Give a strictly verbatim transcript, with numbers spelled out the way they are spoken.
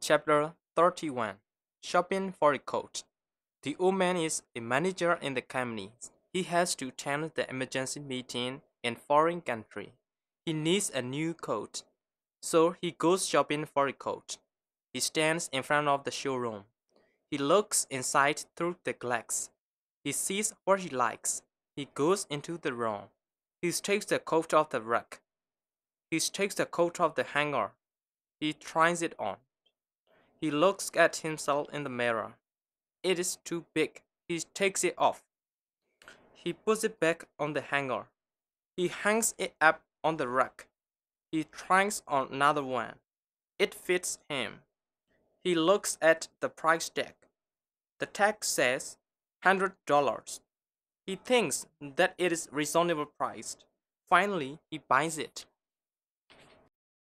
Chapter thirty-one. Shopping for a coat. The old man is a manager in the company. He has to attend the emergency meeting in foreign country. He needs a new coat, so he goes shopping for a coat. He stands in front of the showroom. He looks inside through the glass. He sees what he likes. He goes into the room. He takes the coat off the rack. He takes the coat off the hanger. He tries it on. He looks at himself in the mirror. It is too big. He takes it off. He puts it back on the hanger. He hangs it up on the rack. He tries on another one. It fits him. He looks at the price tag. The tag says one hundred dollars. He thinks that it is reasonably priced. Finally, he buys it.